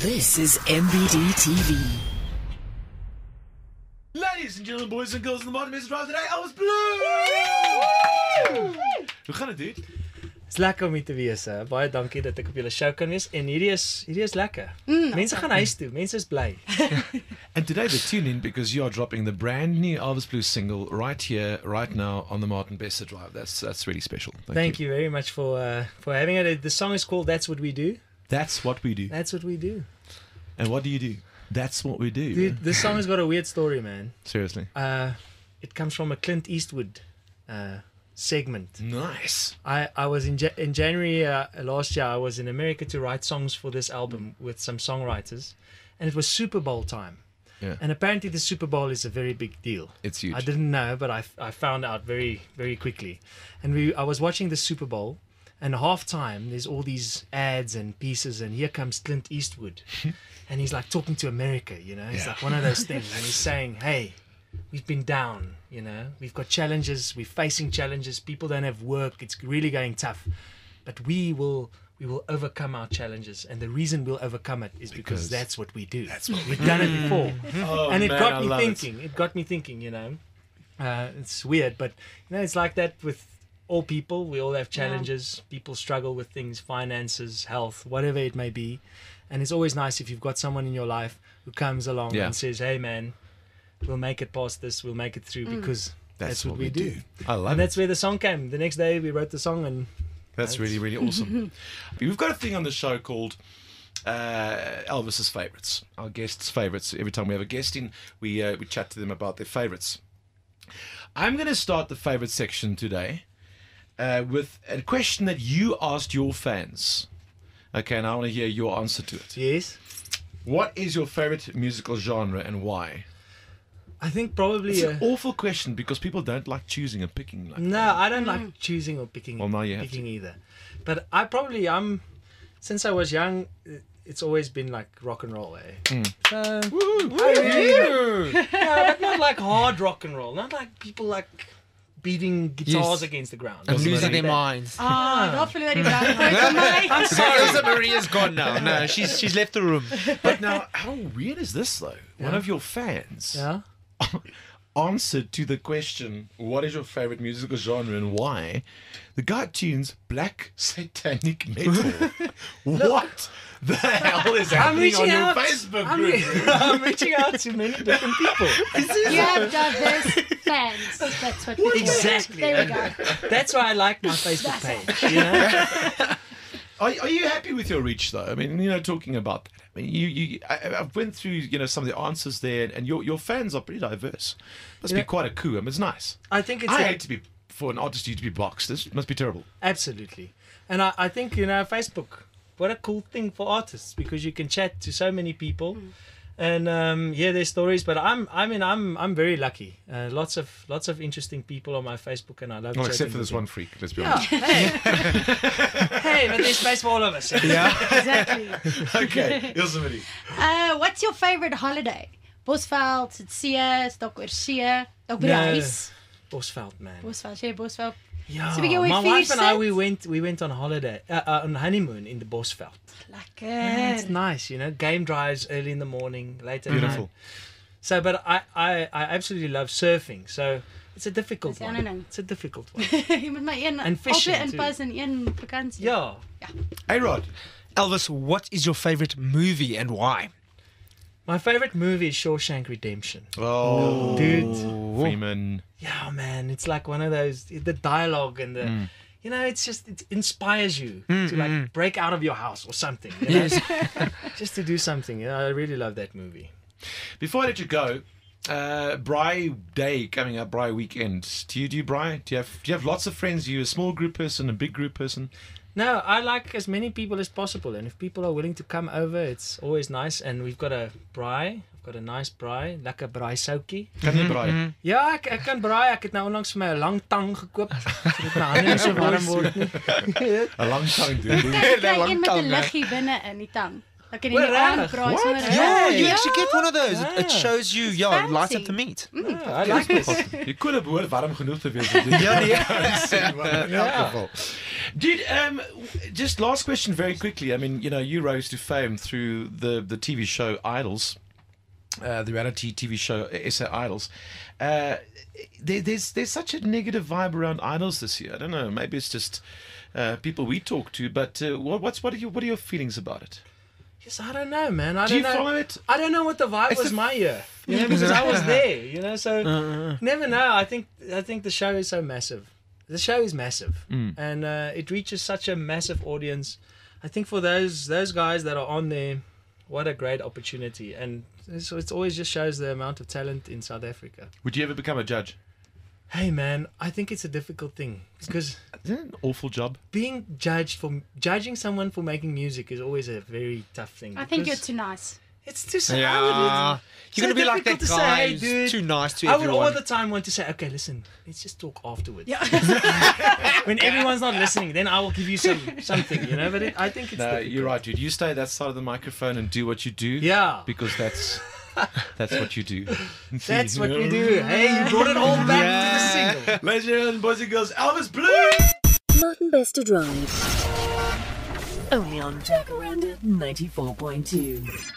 This is MBD-TV. Ladies and gentlemen, boys and girls in the Martin Bester Drive today, Elvis Blue! Woo! Hoe gaan het, dude? Het is lekker om hier te wees. Baie dankie dat ek op julle show kan wees. En hierdie is lekker. Mense gaan huis toe. Mense is bly. And today they tune in because you are dropping the brand new Elvis Blue single right here, right now on the Martin Bester Drive. That's really special. Thank you very much for having it. The song is called That's What We Do. That's what we do. That's what we do. And what do you do? That's what we do. Dude, this song has got a weird story, man. Seriously. It comes from a Clint Eastwood segment. Nice. I was in January last year. I was in America to write songs for this album with some songwriters, and it was Super Bowl time. Yeah. And apparently the Super Bowl is a very big deal. It's huge. I didn't know, but I found out very, very quickly. And I was watching the Super Bowl. And half time, there's all these ads and pieces, and here comes Clint Eastwood. And he's like talking to America, you know. He's like one of those things. And he's saying, hey, we've been down, you know. We've got challenges. We're facing challenges. People don't have work. It's really going tough. But we will overcome our challenges. And the reason we'll overcome it is because that's what we do. That's what we've done it before. Oh, and it got me thinking, you know. It's weird, but, you know, it's like that with all people. We all have challenges. Yeah. People struggle with things, finances, health, whatever it may be. And it's always nice if you've got someone in your life who comes along and says, hey man, we'll make it past this, we'll make it through, because that's what we do. I love it. And that's where the song came. The next day we wrote the song, and that's really, really awesome. We've got a thing on the show called Elvis's favorites, our guests' favorites. Every time we have a guest in, we chat to them about their favorites. I'm going to start the favorite section today with a question that you asked your fans. Okay, and I want to hear your answer to it. Yes. What is your favorite musical genre and why? I think probably... It's an awful question because people don't like choosing and picking. Like I don't like choosing or picking, well, picking either. But since I was young, it's always been like rock and roll, eh? But not like hard rock and roll. Not like people like beating guitars against the ground. And losing their minds. I'm sorry. Rosa Maria's gone now. No, she's left the room. But now, how weird is this, though? Yeah. One of your fans answered to the question, what is your favorite musical genre and why? The guy tunes black satanic metal. What the hell is happening on your Facebook group? I'm reaching out to many different people. You have diverse fans. That's what we do. Exactly. There we go. That's why I like my Facebook page. You know? Are you happy with your reach, though? I mean, you know, talking about that. I mean, I've went through, you know, some of the answers there, and your fans are pretty diverse. Must be quite a coup. I mean, it's nice. I think it's... I hate to be, for an artist, to be boxed. This must be terrible. Absolutely. And I think, you know, Facebook, what a cool thing for artists, because you can chat to so many people and hear their stories. But I'm very lucky. Lots of interesting people on my Facebook, and I love. Well, except for this one freak. Let's be honest. Hey, but there's space for all of us. Yeah, exactly. Okay, Yosemite. What's your favorite holiday? Bosveld, Tsitsia, Stokwersee, Stokbreis. Bosveld, man. Bosveld, yeah, Bosveld. Yeah, so my wife and I, we went on holiday, on honeymoon in the Bosveld. Lekker. Yeah, it's nice, you know, game drives early in the morning, late at night. Beautiful. So, but I absolutely love surfing, so it's a difficult one. It's a difficult one. And fishing too. Yeah. Hey Rod, Elvis, what is your favorite movie and why? My favorite movie is Shawshank Redemption. Oh, dude. Freeman. Yeah, man. It's like one of those, the dialogue and the, you know, it's just, it inspires you to like break out of your house or something. You know? Yes. Just to do something. You know, I really love that movie. Before I let you go, Braai Day coming up, Braai Weekend. Do you Braai? Do you have lots of friends? Are you a small group person, a big group person? No, I like as many people as possible, and if people are willing to come over, it's always nice. And we've got a braai. I've got a nice braai, lekker braai soukie. Kan jy braai? Ja, ek kan braai. Ek het nou onlangs vir my 'n lang tang gekoop. Dit nou nie so warm word nie. 'n Lang tang, dude. 'n Lang tang met 'n liggie binne in die tang. Like in your own braai. Yeah, you actually get one of those. Yeah. It shows you, it lights up the meat. Yeah, I like this. You could have warm genoeg te wees. Ja, nee. Dude, just last question very quickly. I mean, you know, you rose to fame through the TV show Idols, the reality TV show SA Idols. There's such a negative vibe around Idols this year. I don't know, maybe it's just people we talk to, but what are your feelings about it? Yes, I don't know, man. Do you follow it? I don't know what the vibe was my year, you know, because I was there, you know, so never know. I think the show is so massive. The show is massive, and it reaches such a massive audience. I think for those guys that are on there, what a great opportunity. And so it always just shows the amount of talent in South Africa. Would you ever become a judge? Hey man, I think it's a difficult thing, because isn't it an awful job? Being judged for judging someone for making music is always a very tough thing. I think you're too nice. It's too sad. Yeah. You're going to be like that guy who's too nice to everyone. I would all the time want to say, okay, listen, let's just talk afterwards. Yeah. When everyone's not listening, then I will give you something, you know. But I think it's difficult. You're right, dude. You stay that side of the microphone and do what you do. Yeah. Because that's what you do. That's what we do. Hey, you brought it all back to the single. Ladies and boys and girls, Elvis Blue. Martin Bester Drive. Only on Jacaranda 94.2.